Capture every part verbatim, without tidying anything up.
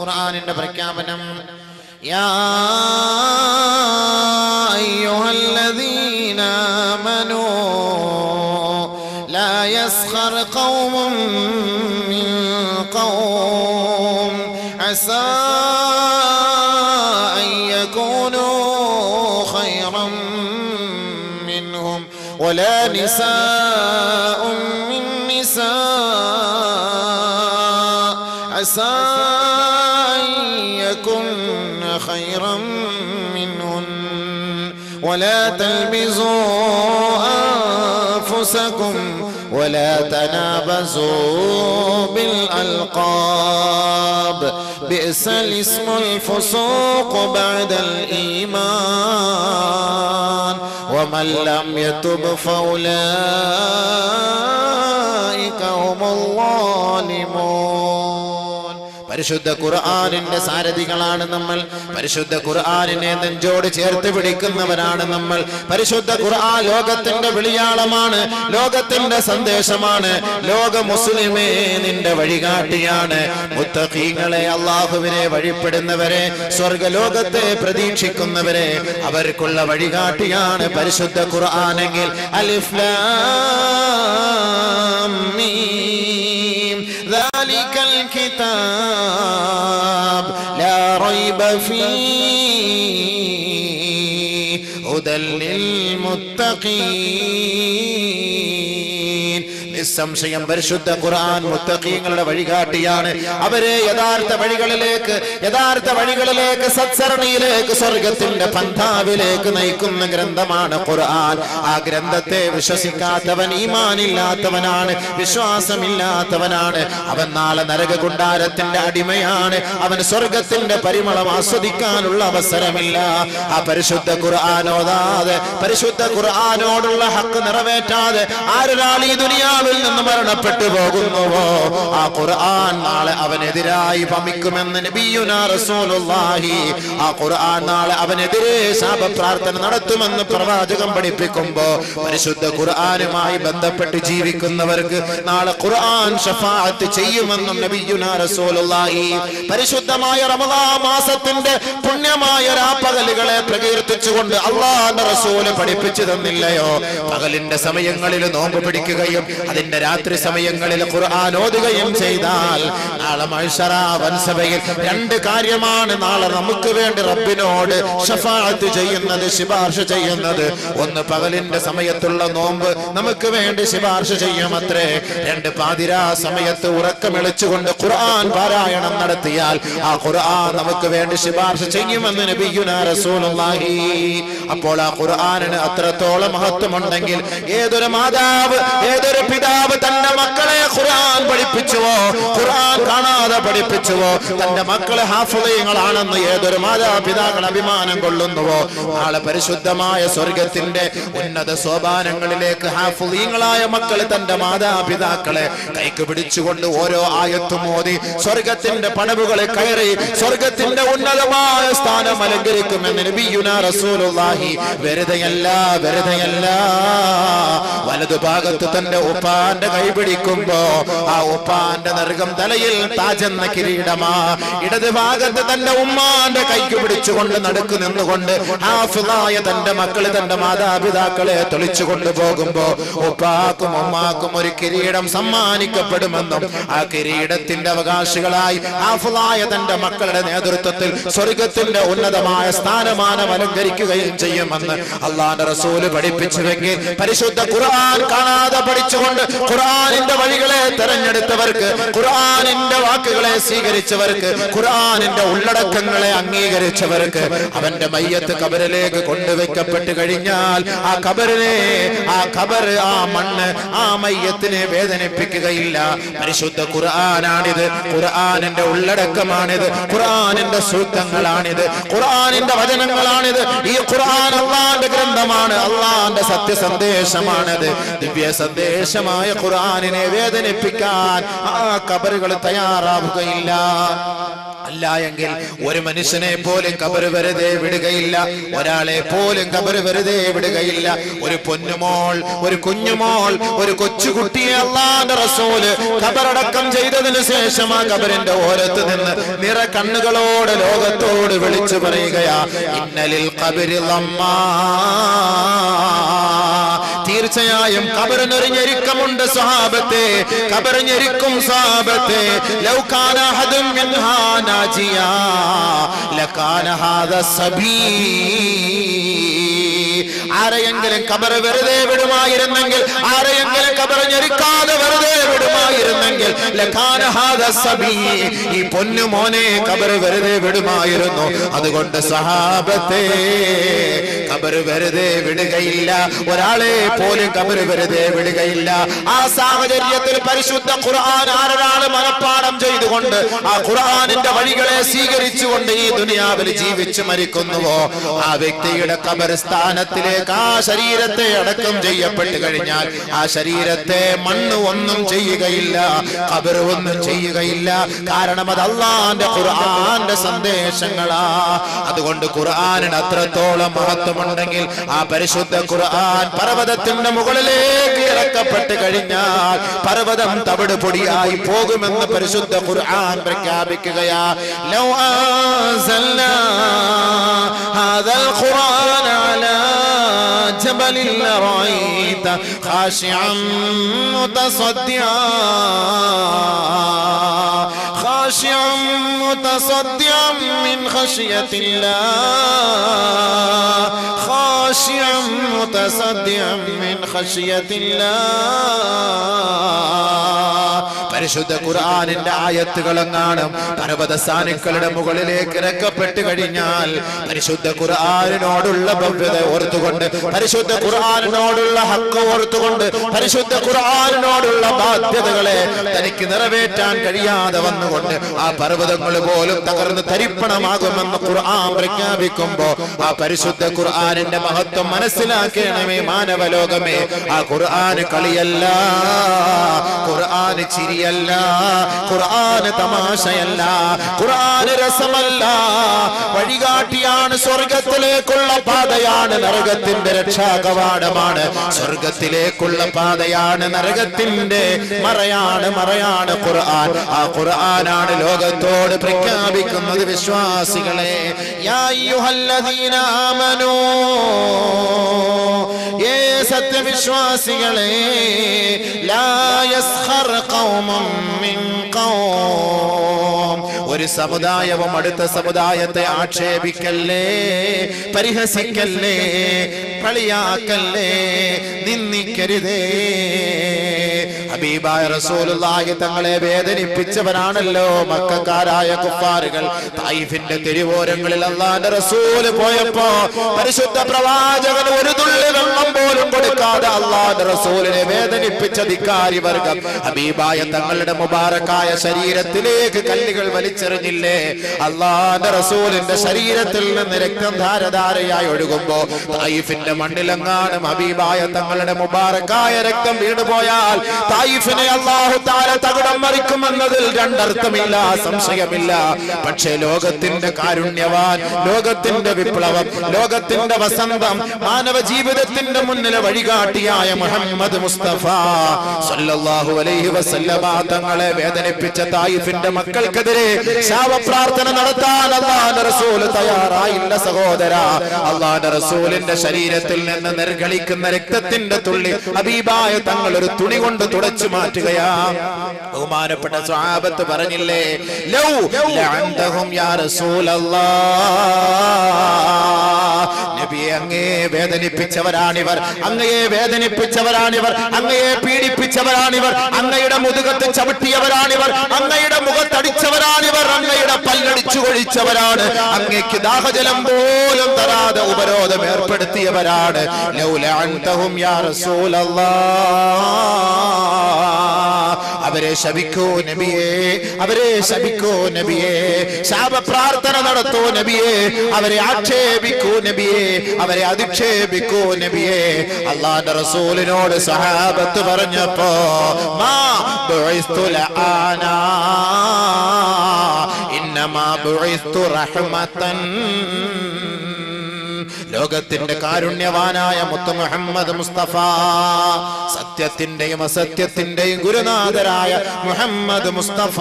ഖുർആനിന്റെ പ്രഖ്യാപനം യാ അയ്യുഹല്ലദീന ആമനൂ ലാ യസ്ഖർ ഖൗമുൻ മിൻ ഖൗം അസാ അയകൂനൂ ഖൈറൻ മിൻഹും വലാ നിസാഉ മിൻ നിസാ عسى أن يكن خيرا منهن ولا تلبزوا أنفسكم ولا تنابزوا بالألقاب بئس الاسم الفسوق بعد الإيمان ومن لم يتب فأولئك هم الظالمون പരിശുദ്ധ ഖുർആനിന്റെ സാരഥികളാണ് നമ്മൾ പരിശുദ്ധ ഖുർആനിനെ നെഞ്ചോട് ചേർത്ത് പിടിക്കുന്നവരാണ് നമ്മൾ പരിശുദ്ധ ഖുർആൻ ലോകത്തിന്റെ വിളിയാളമാണ് ലോകത്തിന്റെ സന്ദേശമാണ് ലോക മുസ്ലിമേ നിന്റെ വഴികാട്ടിയാണ് മുത്തഖീകളെ അല്ലാഹുവിനെ വഴിപ്പെടുന്നവരെ സ്വർഗ്ഗലോകത്തെ പ്രതീക്ഷിക്കുന്നവരെ അവർക്കുള്ള വഴികാട്ടിയാണ് പരിശുദ്ധ ഖുർആനെങ്കിൽ അലിഫ് ലാം മീം ذلك الكتاب لا ريب فيه هدى للمتقين നിസ്സംശയം പരിശുദ്ധ ഖുർആൻ മുത്തഖീങ്ങളുടെ വഴികാട്ടിയാണ് അവരെ യഥാർത്ഥ വഴികളിലേക്ക് യഥാർത്ഥ വഴികളിലേക്ക് സത്സരണിയിലേക്ക് സ്വർഗത്തിന്റെ പന്ഥാവിലേക്ക് നയിക്കുന്ന ഗ്രന്ഥമാണ് ഖുർആൻ ആ ഗ്രന്ഥത്തെ വിശ്വസിക്കാത്തവൻ ഈമാനില്ലാത്തവനാണ് വിശ്വാസമില്ലാത്തവനാണ് അവൻ നാളെ നരക കുണ്ടാരത്തിന്റെ അടിമയാണ് അവൻ സ്വർഗത്തിന്റെ പരിമളം ആസ്വദിക്കാനുള്ള അവസരമില്ല ആ പരിശുദ്ധ ഖുർആൻ ഓതാതെ പരിശുദ്ധ ഖുർആനോടുള്ള ഹക്ക് നിറവേറ്റാതെ ആരൊരാൾ ഈ ദുനിയാവിൽ നിന്ന് മരണപ്പെട്ടു പോകുന്നുവോ ആ ഖുർആൻ നാളെ അവനെതിരായി പമിക്കുമെന്ന് നബിയുനാ റസൂലുള്ളാഹി ആ ഖുർആൻ നാളെ അവനെതിരെ ശാപപ്രാർത്ഥന നടത്തുമെന്ന് പ്രവാചകൻ പഠിപ്പിക്കുമ്പോ പരിശുദ്ധ ഖുർആനുമായി ബന്ധപ്പെട്ട് ജീവിക്കുന്നവർക്ക് നാളെ ഖുർആൻ ശഫാഅത്ത് ചെയ്യുമെന്നും നബിയുനാ റസൂലുള്ളാഹി പരിശുദ്ധമായ റമദാൻ മാസത്തിന്റെ പുണ്യമായ രാപ്പകലുകളെ പ്രകീർത്തിച്ചുകൊണ്ട് അല്ലാഹുവിന്റെ റസൂൽ പഠിപ്പിച്ചു തന്നില്ലയോ പകലിന്റെ സമയങ്ങളിൽ നോമ്പ് പിടിക്കുകയും അതിന്റെ രാത്രി സമയങ്ങളിൽ ഖുർആൻ ഓതുകയും ചെയ്താൽ നാളെ മഹ്ശറ വൻസഭയിൽ രണ്ട് കാര്യമാണ് നാളെ നമുക്ക് വേണ്ടി റബ്ബിനോട് ശഫാഅത്ത് ചെയ്യുന്നത് ശിപാർശ ചെയ്യുന്നത് ഒന്ന് പകലിന്റെ സമയത്തുള്ള നോമ്പ് നമുക്ക് വേണ്ടി ശിപാർശ ചെയ്യുമത്രേ രണ്ട് പാതിരാ സമയത്ത് ഉറക്കമിളിച്ചുകൊണ്ട് ഖുർആൻ പാരായണം നടത്തിയാൽ ആ ഖുർആൻ നമുക്ക് വേണ്ടി ശിപാർശ ചെയ്യുമെന്ന് നബിയുനാ റസൂലുള്ളാഹി അപ്പോൾ ആ ഖുർആനിന് അത്രത്തോളം മഹത്വമുണ്ടെങ്കിൽ ഏതൊരു മാതാവ് ഏതൊരു പിതാവ് തന്റെ മക്കളെ ഖുർആൻ പഠിപ്പിച്ചുവോ ഖുർആൻ കാണാതെ പഠിപ്പിച്ചുവോ തന്റെ മക്കളെ ഹാഫിളീങ്ങളാണെന്ന് ഏതൊരു മാതാപിതാക്കൾ അഭിമാനം കൊള്ളുന്നുവോ നാളെ പരിശുദ്ധമായ സ്വർഗത്തിന്റെ ഉന്നത സോപാനങ്ങളിലേക്ക് ഹാഫിളീങ്ങളായ മക്കൾ തന്റെ മാതാപിതാക്കളെ കൈക്ക് പിടിച്ചുകൊണ്ട് ഓരോ ആയത്തും ഓതി സ്വർഗത്തിന്റെ പടവുകളിൽ കയറി സ്വർഗത്തിന്റെ ഉന്നതമായ സ്ഥാനം അലങ്കരിക്കുമെന്ന് നബിയുനാ റസൂലുള്ളാഹി വെറുതെയല്ല വെറുതെയല്ല വലതുഭാഗത്ത് തന്റെ ഉപ്പാന്റെ കൈ പിടിക്കുമ്പോ ആ ഉപ്പാന്റെ നർഗം തലയിൽ താജെന്ന കിരീടമാ ഇടത് ഭാഗത്ത് തന്റെ ഉമ്മാന്റെ കൈക്ക് പിടിച്ചുകൊണ്ട് നടുക്ക് നിന്നുകൊണ്ട് ഹാഫിളായ തന്റെ മക്കള് തന്റെ മാതാപിതാക്കളെ തൊളിച്ചു കൊണ്ടുപോകുമ്പോ ഉപ്പാക്കും ഉമ്മാക്കും ഒരു കിരീടം സമ്മാനിക്കപ്പെടുമെന്നും ആ കിരീടത്തിന്റെ അവകാശികളായി ഹാഫിളായ തന്റെ മക്കളുടെ നേതൃത്വത്തിൽ സ്വർഗത്തിന്റെ ഉന്നതമായ സ്ഥാനമാനം അലങ്കരിക്കുകയും ചെയ്യുമെന്ന് അല്ലാഹുവിന്റെ റസൂല് പഠിപ്പിച്ചുവെങ്കിൽ പരിശുദ്ധ ഖുർആൻ കാണാതെ പഠിച്ചുകൊണ്ട് ഖുർആനിന്റെ വഴികളെ തെരഞ്ഞെടുത്തവർക്ക് ഖുർആനിന്റെ വാക്കുകളെ സ്വീകരിച്ചവർക്ക് ഖുർആനിന്റെ ഉള്ളടക്കങ്ങളെ അംഗീകരിച്ചവർക്ക് അവന്റെ മയ്യത്ത് ഖബറിലേക്ക് കൊണ്ടുവെക്കപ്പെട്ട് കഴിഞ്ഞാൽ ആ ഖബറിനെ ആ ഖബർ ആ മണ്ണ് ആ മയ്യത്തിനെ വേദനിപ്പിക്കുകയില്ല പരിശുദ്ധ ഖുർആനാണിത് ഖുർആനിന്റെ ഉള്ളടക്കമാണിത് ഖുർആനിന്റെ സൂക്തങ്ങളാണിത് ഖുർആനിന്റെ വചനങ്ങളാണിത് ഈ ഖുർആൻ അല്ലാഹുവിന്റെ ഗ്രന്ഥമാണ് അല്ലാഹുവിന്റെ സത്യസന്ദേശമാണിത് ദിവ്യ സന്ദേശമായ ഖുർആനിനെ വേദനിപ്പിക്കാൻ ആ ഖബറുകൾ തയ്യാറാവുകയില്ല അല്ല തീർച്ചയായും ഖബറിനൊരു ഞെരുക്കമുണ്ട് സ്വഹാബത്തെ, ഖബർ ഞെരുക്കും സ്വഹാബത്തെ. ലൗ കാന ഹദും മിൻഹാ നാജിയാ ലകാന ഹാദാ സബീ. ആരെയെങ്കിലും ഖബർ വെറുതെ വിടുമായിരുന്നെങ്കിൽ, ആരെയെങ്കിലും ഖബർ ഞെരുക്കാതെ വെറുതെ വിടുമായിരുന്നെങ്കിൽ ലകാന ഹാദാ സബീ, ഈ പൊന്നു മോനെ ഖബർ വെറുതെ വിടുമായിരുന്നു. അതുകൊണ്ട് സ്വഹാബത്തെ ഖബർ വെറുതെ വിടുകയില്ല, ഒരാളെ പോലും ഖബർ വെറുതെ വിടുകയില്ല. ആ സാഹചര്യത്തിൽ പരിശുദ്ധ ഖുർആൻ ആരാൾ മനപ്പാഠം ചെയ്തുകൊണ്ട് ആ ഖുർആനിന്റെ വഴികളെ സ്വീകരിച്ചുകൊണ്ട് ഈ ദുനിയാവിൽ ജീവിച്ചു മരിക്കുന്നുവോ ആ വ്യക്തിയുടെ ഖബർ സ്ഥാനത്തിലേക്ക് ആ ശരീരത്തെ അടക്കം ചെയ്യപ്പെട്ടു കഴിഞ്ഞാൽ ആ ശരീരത്തെ മണ്ണ് ഒന്നും ചെയ്യുകയില്ല, ഖബർ ഒന്നും ചെയ്യുകയില്ല. കാരണം അത് അല്ലാഹുവിന്റെ ഖുർആന്റെ സന്ദേശങ്ങളാ. അതുകൊണ്ട് ഖുർആനിന് അത്രത്തോളം മഹത്വം ഉണ്ടെങ്കിൽ ആ പരിശുദ്ധ ഖുർആൻ പർവ്വതത്തിന്റെ മുകളിലേക്ക് ഇറക്കപ്പെട്ട് കഴിഞ്ഞാൽ പർവ്വതം തവിട് പൊടിയായി പോകുമെന്ന് പരിശുദ്ധ ഖുർആൻ പ്രഖ്യാപിക്കുകയാ. ലൗ അൻസൽനാ ഹാദൽ ഖുർആന അലാ ജബലിൻ ലറഅയ്ത ഖാശിഅൻ മുതസദ്ദിആ خاشعا متصدعا من خشية الله خاشعا متصدعا من خشية الله. പരിശുദ്ധ ഖുർആനിന്റെ ആയത്തുകളെങ്ങാനും പർവ്വതസാനുക്കളുടെ മുകളിലേക്ക് ഇറക്കപ്പെട്ട് കഴിഞ്ഞാൽ പരിശുദ്ധ ഖുർആനിനോടുള്ള ഭവ്യത ഓർത്തുകൊണ്ട്, പരിശുദ്ധ ഖുർആനിനോടുള്ള ഹക്ക് ഓർത്തുകൊണ്ട്, പരിശുദ്ധ ഖുർആനിനോടുള്ള ബാധ്യതകളെ തനിക്ക് നിറവേറ്റാൻ കഴിയാതെ വന്നുകൊണ്ട് ആ പർവ്വതങ്ങൾ പോലും തകർന്ന് തരിപ്പണമാകുമെന്ന് ഖുർആൻ പ്രഖ്യാപിക്കുമ്പോ ആ പരിശുദ്ധ ഖുർആനിന്റെ മഹത്വം മനസ്സിലാക്കണമേ മാനവ ലോകമേ. ആ ഖുർആൻ കളിയല്ല, ഖുർആൻ ചിരി യല്ല, ഖുർആൻ തമാശയല്ല, ഖുർആൻ രസമല്ല, വഴികാട്ടിയാണ്, സ്വർഗ്ഗത്തിലേക്കുള്ള പാതയാണ്, നരകത്തിന്റെ രക്ഷാകവാടമാണ്, സ്വർഗ്ഗത്തിലേക്കുള്ള പാതയാണ്, നരകത്തിന്റെ മറയാണ്, മറയാണ് ഖുർആൻ. ആ ഖുർആനാണ് ലോകത്തോട് പ്രഖ്യാപിക്കുന്നത്. വിശ്വാസികളെ, യാ അയ്യുഹല്ലദീന ആമനൂ, ഏ സത്യവിശ്വാസികളെ, ലാ യസ്ഖർ ഖൗമൻ മിൻ ഖൗം, ഒരു സമുദായവും അടുത്ത സമുദായത്തെ ആക്ഷേപിക്കല്ലേ, പരിഹസിക്കല്ലേ, കളിയാക്കല്ലേ, നിന്ദിക്കരുതേ. ഹബീബായ റസൂലുള്ളാഹി തങ്ങളെ വേദനിപ്പിച്ചവരാണല്ലോ മക്കക്കാരായ കുഫാറുകൾ. തൈഫിന്റെ തിരുവോരങ്ങളിൽ അല്ലാഹുവിന്റെ റസൂൽ പോയപ്പോ പരിശുദ്ധ പ്രവാചകൻ ഒരു തുള്ളി വെള്ളം പോലും കൊടുക്കാതെ അല്ലാഹുവിന്റെ റസൂലിനെ വേദനിപ്പിച്ച ധിക്കാരി വർഗം ഹബീബായ തങ്ങളുടെ മുബാറക്കായ ശരീരത്തിലേക്ക് കല്ലുകൾ വലിച്ചെറിഞ്ഞില്ലേ? അല്ലാഹുവിന്റെ റസൂലിന്റെ ശരീരത്തിൽ നിന്ന് രക്തം ധാരധാരയായി ഒഴുകുമ്പോ തൈഫിന്റെ മണ്ണിലെങ്ങാനും ഹബീബായ തങ്ങളുടെ മുബാറക്കായ രക്തം വീണുപോയാൽ തായിഫിനെ അല്ലാഹു തആല തകിടം മറിക്കുമെന്നതിൽ രണ്ടർത്ഥമില്ല, സംശയമില്ല. പക്ഷേ ലോകത്തിന്റെ കാരുണ്യവാൻ, ലോകത്തിന്റെ വിപ്ലവം, ലോകത്തിന്റെ വസന്തം, മാനവ ജീവിതത്തിന്റെ മുന്നിലെ വഴികാട്ടിയായ മുഹമ്മദ് മുസ്തഫ സല്ലല്ലാഹു അലൈഹി വസല്ലമ തങ്ങളെ വേദനിപ്പിച്ച തായിഫിന്റെ മക്കൾക്കെതിരെ ശാപപ്രാർത്ഥന നടത്താൻ അല്ലാഹുവിന്റെ റസൂൽ തയ്യാറായില്ല സഹോദരാ. അല്ലാഹുവിന്റെ റസൂലിന്റെ ശരീരത്തിൽ നിന്ന് നിർഗളിക്കുന്ന രക്തത്തിന്റെ തുള്ളി ഹബീബായ തങ്ങൾ ഒരു തുണി കൊണ്ട് തുടച്ചു മാറ്റുകയാ. ബഹുമാനപ്പെട്ട സ്വഹാബത്ത് പറഞ്ഞില്ലേ, ലൗ ലഅന്തഹും യാ റസൂലല്ലാഹ്, നബിയെ അങ്ങയെ വേദനിപ്പിച്ചവരാണിവർ, അങ്ങയെ വേദനിപ്പിച്ചവരാണിവർ, അങ്ങയെ പീഡിപ്പിച്ചവരാണിവർ, അങ്ങയുടെ മുതുകത്ത് ചവിട്ടിയവരാണിവർ, അങ്ങയുടെ മുഖത്തടിച്ചവരാണിവർ, അങ്ങയുടെ പല്ലടിച്ചു കൊഴിച്ചവരാണ്, അങ്ങയ്ക്ക് ദാഹജലം പോലും തരാതെ ഉപരോധം ഏർപ്പെടുത്തിയവരാണ്. ലൗ ലഅന്തഹും യാ റസൂലല്ലാഹ്, അവരെ ശപിക്കൂ നബിയേ, അവരെ ശപിക്കൂ നബിയേ, ശാപപ്രാർത്ഥന നടത്തൂ നബിയേ, അവരെ ആക്ഷേപിക്കൂ നബിയേ, അവരെ അധിക്ഷേപിക്കൂ നബിയേ. അല്ലാഹുവിന്റെ റസൂലിനോട് സഹാബത്ത് പറഞ്ഞപ്പോ മാ ബുഇസ്തു ലആനാ ഇന്ന إنما بعثت رحمة ലോകത്തിന്റെ കാരുണ്യവാനായ മുത്ത് മുഹമ്മദ് മുസ്തഫ സത്യത്തിന്റെയും അസത്യത്തിന്റെയും ഗുരുനാഥനായ മുഹമ്മദ് മുസ്തഫ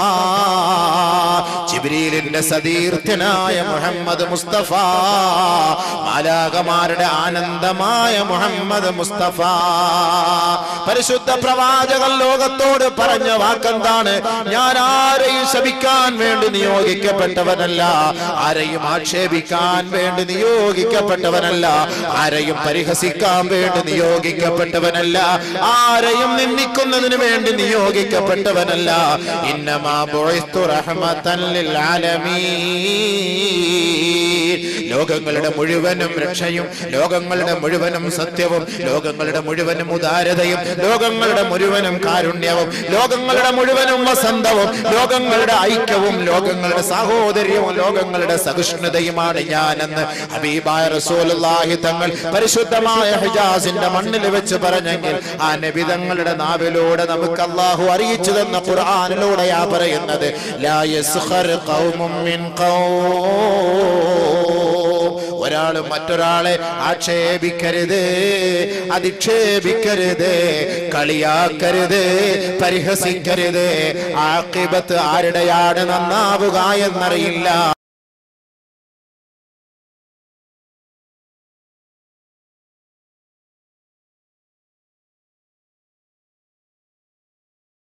ജിബ്രീലിന്റെ സദീർത്ഥനായ മുഹമ്മദ് മുസ്തഫ മാലാഖമാരുടെ ആനന്ദമായ മുഹമ്മദ് മുസ്തഫ പരിശുദ്ധ പ്രവാചകൻ ലോകത്തോട് പറഞ്ഞ വാക്കെന്താണ് ഞാൻ ആരെയും ശപിക്കാൻ വേണ്ടി നിയോഗിക്കപ്പെട്ടവനല്ല ആരെയും ആക്ഷേപിക്കാൻ വേണ്ടി നിയോഗിക്കപ്പെട്ടവനല്ല ആരെയും പരിഹസിക്കാൻ വേണ്ടി നിയോഗിക്കപ്പെട്ടവനല്ല ആരെയും നിന്ദിക്കുന്നതിനു വേണ്ടി നിയോഗിക്കപ്പെട്ടവനല്ല ഇന്നമാ ബുഇസ്തു റഹ്മതൻ ലിൽ ആലമീൻ ലോകങ്ങളുടെ മുഴുവനും രക്ഷയും ലോകങ്ങളുടെ മുഴുവനും സത്യവും ലോകങ്ങളുടെ മുഴുവനും ഉദാരതയും ലോകങ്ങളുടെ മുഴുവനും കാരുണ്യവും ലോകങ്ങളുടെ മുഴുവനും വസന്തവും ലോകങ്ങളുടെ ഐക്യവും ലോകങ്ങളുടെ സാഹോദര്യവും ലോകങ്ങളുടെ സഹിഷ്ണുതയുമാണ് ഞാനെന്ന് ഹബീബായ റസൂൽ തങ്ങൾ പരിശുദ്ധമായ ഹിജാസിന്റെ മണ്ണിൽ വെച്ച് പറഞ്ഞെങ്കിൽ ആ നബി തങ്ങളുടെ നാവിലൂടെ നമുക്ക് അല്ലാഹു അറിയിച്ചു തന്ന ഖുർആനിലൂടെയാ പറയുന്നത് ലാ യസ്ഖർ ഖൗമുൻ മിൻ ഖൗം ഒരാൾ മറ്റൊരാളെ ആക്ഷേപിക്കരുത് അധിക്ഷേപിക്കരുത് കളിയാക്കരുത് പരിഹസിക്കരുത് ആഖിബത്ത് ആരുടെയാണ് നന്നാവുക എന്നറിയില്ല